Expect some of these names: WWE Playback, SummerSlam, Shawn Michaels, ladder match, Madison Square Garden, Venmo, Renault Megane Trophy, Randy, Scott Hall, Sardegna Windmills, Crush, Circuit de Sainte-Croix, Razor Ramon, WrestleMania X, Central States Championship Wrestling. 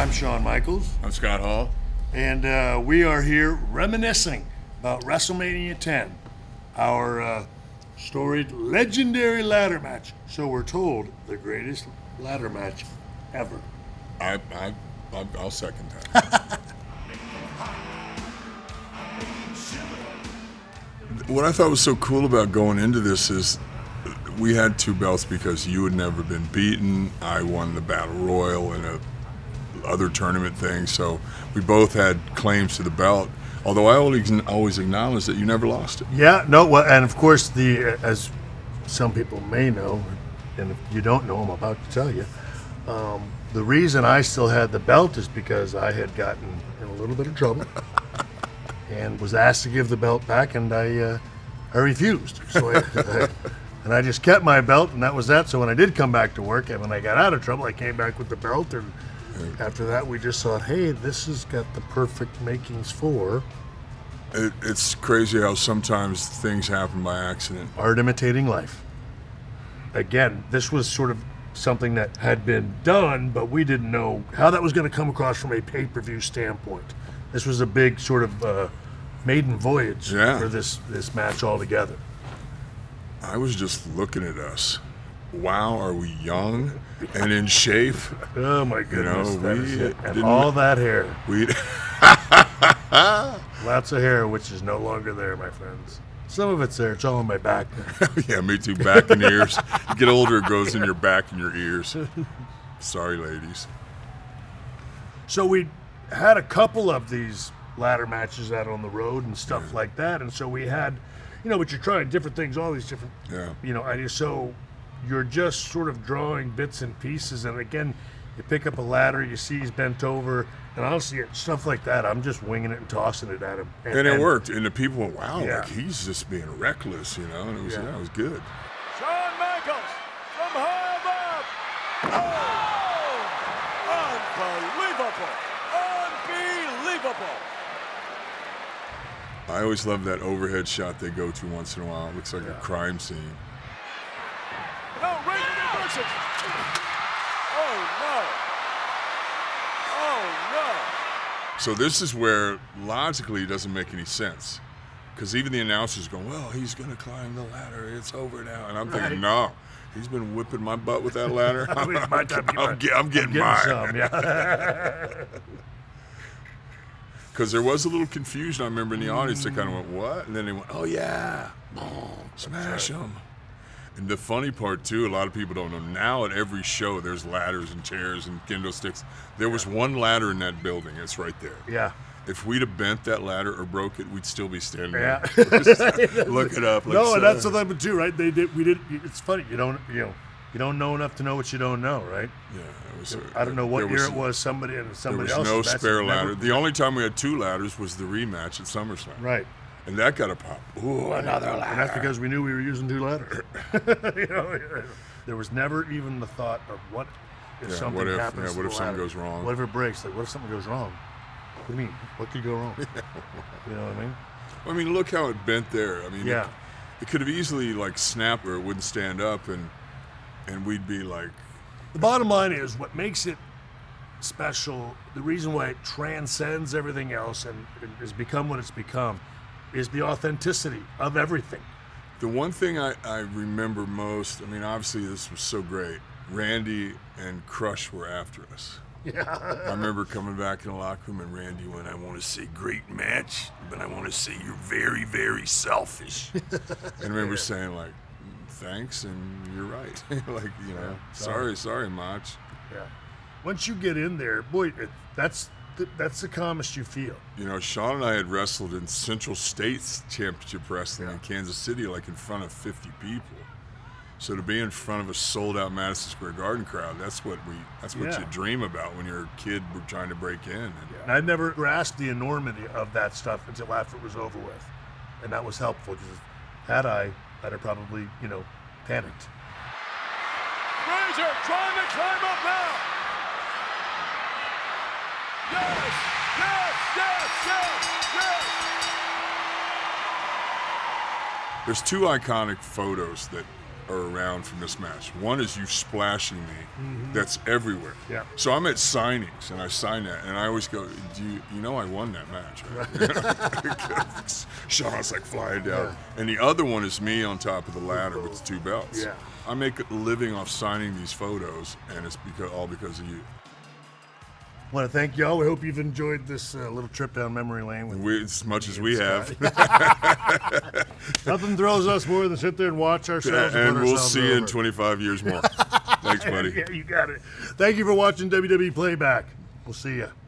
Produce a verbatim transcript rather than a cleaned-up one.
I'm Shawn Michaels. I'm Scott Hall. And uh, we are here reminiscing about WrestleMania ten, our uh, storied legendary ladder match. So we're told, the greatest ladder match ever. I, I, I'll second that. What I thought was so cool about going into this is we had two belts because you had never been beaten. I won the Battle Royal and a other tournament thing, so we both had claims to the belt, although I always, always acknowledge that you never lost it. Yeah, no, well, and of course, the as some people may know, and if you don't know, I'm about to tell you, um, the reason I still had the belt is because I had gotten in a little bit of trouble and was asked to give the belt back, and I, uh, I refused. So I, I, and I just kept my belt, and that was that. So when I did come back to work, and when I got out of trouble, I came back with the belt, and after that, we just thought, hey, this has got the perfect makings for. It, it's crazy how sometimes things happen by accident. Art imitating life. Again, this was sort of something that had been done, but we didn't know how that was going to come across from a pay-per-view standpoint. This was a big sort of uh, maiden voyage yeah. for this, this match altogether. I was just looking at us. Wow, are we young and in shape? Oh my goodness! You know, that we and all that hair. We lots of hair, which is no longer there, my friends. Some of it's there. It's all on my back. Yeah, me too. Back and ears. You get older, it goes in your back and your ears. Sorry, ladies. So we had a couple of these ladder matches out on the road and stuff yeah. like that, and so we had, you know, but you're trying different things, all these different, yeah. you know, ideas. So you're just sort of drawing bits and pieces, and again, you pick up a ladder, you see he's bent over, and honestly, stuff like that, I'm just winging it and tossing it at him. And, and it and, worked, and the people went, wow, yeah. like he's just being reckless, you know, and it was, yeah. Yeah, it was good. Shawn Michaels from high above. Oh! Unbelievable! Unbelievable! I always love that overhead shot they go to once in a while. It looks like yeah. a crime scene. No, Razor reverses it. Oh, no. Oh, no. So this is where logically it doesn't make any sense. Because even the announcer's going, well, he's going to climb the ladder. It's over now. And I'm right. thinking, no, he's been whipping my butt with that ladder. I'm, I'm, I'm, get, I'm getting, getting mine. Because yeah. there was a little confusion, I remember, in the audience. Mm. They kind of went, what? And then they went, oh, yeah. Oh, smash right. him. And the funny part, too, a lot of people don't know, now at every show there's ladders and chairs and kendo sticks. There was one ladder in that building. It's right there. Yeah. If we'd have bent that ladder or broke it, we'd still be standing yeah. there. Look it up. Like, no, so. And that's what happened, too, right? They did. We did. It's funny. You don't, you know, you don't know enough to know what you don't know, right? Yeah. It was, I don't know what year was, it was. Somebody and somebody else. There was else, no spare ladder. Never, the only time we had two ladders was the rematch at SummerSlam. Right. And that got a pop. Ooh, another ladder. And that's because we knew we were using two ladders. You know, there was never even the thought of what if yeah, something what if, happens. Yeah, what to if the something ladder. Goes wrong? What if it breaks? Like, what if something goes wrong? What do you mean? What could go wrong? Yeah. You know what I mean? Well, I mean, look how it bent there. I mean, yeah. it, it could have easily like snapped or it wouldn't stand up, and and we'd be like. The bottom line is what makes it special. The reason why it transcends everything else and has become what it's become. Is the authenticity of everything. The one thing I, I remember most, I mean, obviously this was so great, Randy and Crush were after us. Yeah. I remember coming back in the locker room and Randy went, I want to say great match, but I want to say you're very, very selfish. And I remember yeah. saying like, thanks, and you're right. Like, you know, yeah, sorry, sorry, Mach. Yeah. Once you get in there, boy, it, that's, that's the calmest you feel. You know, Shawn and I had wrestled in Central States Championship Wrestling yeah. in Kansas City, like in front of fifty people. So to be in front of a sold-out Madison Square Garden crowd, that's what we that's what yeah. you dream about when you're a kid trying to break in. And, yeah. and I never grasped the enormity of that stuff until after it was over with. And that was helpful, because had I, I'd have probably, you know, panicked. Razor trying to climb up now! Yes! Yes! Yes! Yes! Yes! There's two iconic photos that are around from this match. One is you splashing me. Mm-hmm. That's everywhere. Yeah. So I'm at signings, and I sign that, and I always go, do you, you know I won that match, right? Shawn's like flying down. Yeah. And the other one is me on top of the ladder with the two belts. Yeah. I make a living off signing these photos, and it's because, all because of you. I want to thank y'all. We hope you've enjoyed this uh, little trip down memory lane. With we, as much as we Scott. have. Nothing throws us more than sit there and watch ourselves. Yeah, and, and we'll ourselves see you in twenty-five years more. Thanks, buddy. Yeah, you got it. Thank you for watching W W E Playback. We'll see you.